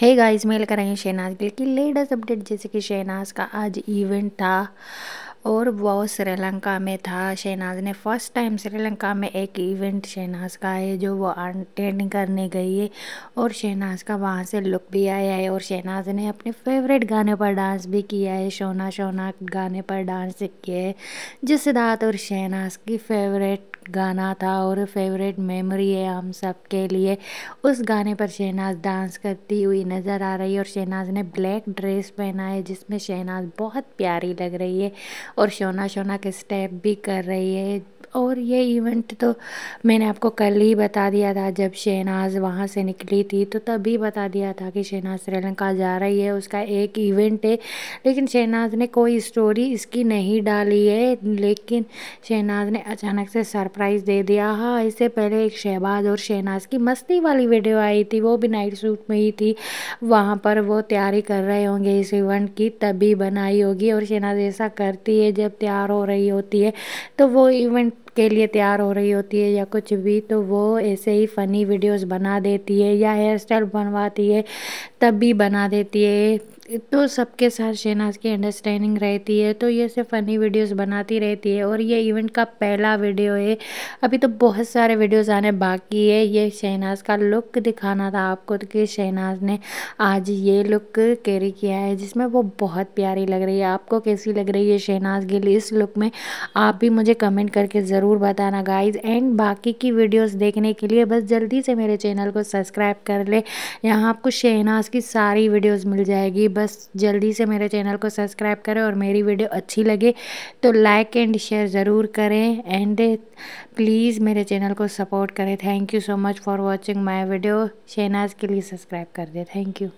Hey guys, मैं लेकर आई हूँ शहनाज गिल की लेटेस्ट अपडेट। जैसे कि शहनाज का आज इवेंट था और वो श्रीलंका में था। शहनाज ने फर्स्ट टाइम श्रीलंका में एक इवेंट शहनाज का है जो वो अटेंड करने गई है और शहनाज का वहाँ से लुक भी आया है। और शहनाज ने अपने फेवरेट गाने पर डांस भी किया है, शोना गाने पर डांस किया है, जो सिद्धार्थ और शहनाज की फेवरेट गाना था और फेवरेट मेमोरी है हम सब के लिए। उस गाने पर शहनाज डांस करती हुई नज़र आ रही है और शहनाज ने ब्लैक ड्रेस पहना है जिसमें शहनाज बहुत प्यारी लग रही है और शोना के स्टेप भी कर रही है। और ये इवेंट तो मैंने आपको कल ही बता दिया था, जब शहनाज वहाँ से निकली थी तो तभी बता दिया था कि शहनाज श्रीलंका जा रही है, उसका एक इवेंट है। लेकिन शहनाज ने कोई स्टोरी इसकी नहीं डाली है, लेकिन शहनाज ने अचानक से सरप्राइज़ दे दिया। हाँ, इससे पहले एक शहबाज और शहनाज की मस्ती वाली वीडियो आई थी, वो भी नाइट सूट में ही थी। वहाँ पर वो तैयारी कर रहे होंगे इस इवेंट की, तभी बनाई होगी। और शहनाज ऐसा करती है, जब तैयार हो रही होती है तो वो इवेंट के लिए तैयार हो रही होती है या कुछ भी, तो वो ऐसे ही फ़नी वीडियोस बना देती है या हेयर स्टाइल बनवाती है तब भी बना देती है। तो सबके साथ शहनाज की अंडरस्टैंडिंग रहती है, तो ये सिर्फ फ़नी वीडियोस बनाती रहती है। और ये इवेंट का पहला वीडियो है, अभी तो बहुत सारे वीडियोस आने बाकी है। ये शहनाज का लुक दिखाना था आपको कि शहनाज ने आज ये लुक कैरी किया है जिसमें वो बहुत प्यारी लग रही है। आपको कैसी लग रही है शहनाज गिल इस लुक में, आप भी मुझे कमेंट करके ज़रूर बताना गाइज। एंड बाकी की वीडियोज़ देखने के लिए बस जल्दी से मेरे चैनल को सब्सक्राइब कर ले, यहाँ आपको शहनाज की सारी वीडियोज़ मिल जाएगी। बस जल्दी से मेरे चैनल को सब्सक्राइब करें और मेरी वीडियो अच्छी लगे तो लाइक एंड शेयर ज़रूर करें एंड प्लीज़ मेरे चैनल को सपोर्ट करें। Thank you so much for watching my video. Shahnaz के लिए सब्सक्राइब कर दें। Thank you.